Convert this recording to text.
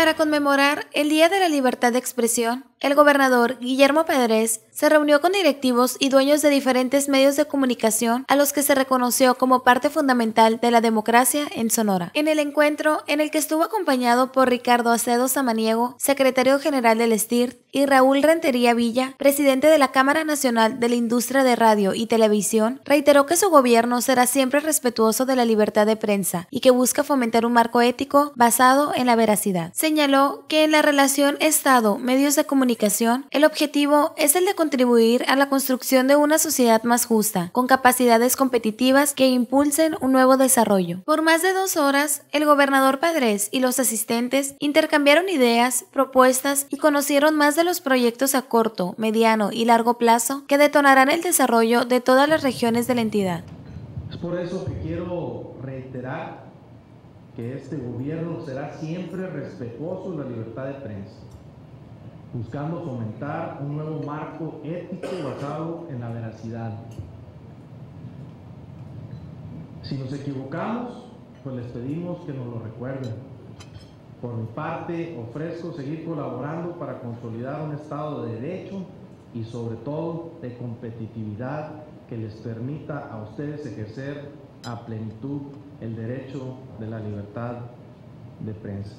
Para conmemorar el Día de la Libertad de Expresión, el gobernador Guillermo Padrés se reunió con directivos y dueños de diferentes medios de comunicación a los que se reconoció como parte fundamental de la democracia en Sonora. En el encuentro, en el que estuvo acompañado por Ricardo Acedo Samaniego, secretario general del STIRT, y Raúl Rentería Villa, presidente de la Cámara Nacional de la Industria de Radio y Televisión, reiteró que su gobierno será siempre respetuoso de la libertad de prensa y que busca fomentar un marco ético basado en la veracidad. Señaló que en la relación Estado-medios de comunicación, el objetivo es el de contribuir a la construcción de una sociedad más justa, con capacidades competitivas que impulsen un nuevo desarrollo. Por más de 2 horas, el gobernador Padrés y los asistentes intercambiaron ideas, propuestas y conocieron más de los proyectos a corto, mediano y largo plazo que detonarán el desarrollo de todas las regiones de la entidad. Es por eso que quiero reiterar que este gobierno será siempre respetuoso de la libertad de prensa, buscando fomentar un nuevo marco ético basado en la veracidad. Si nos equivocamos, pues les pedimos que nos lo recuerden. Por mi parte, ofrezco seguir colaborando para consolidar un Estado de derecho y sobre todo de competitividad que les permita a ustedes ejercer a plenitud el derecho de la libertad de prensa.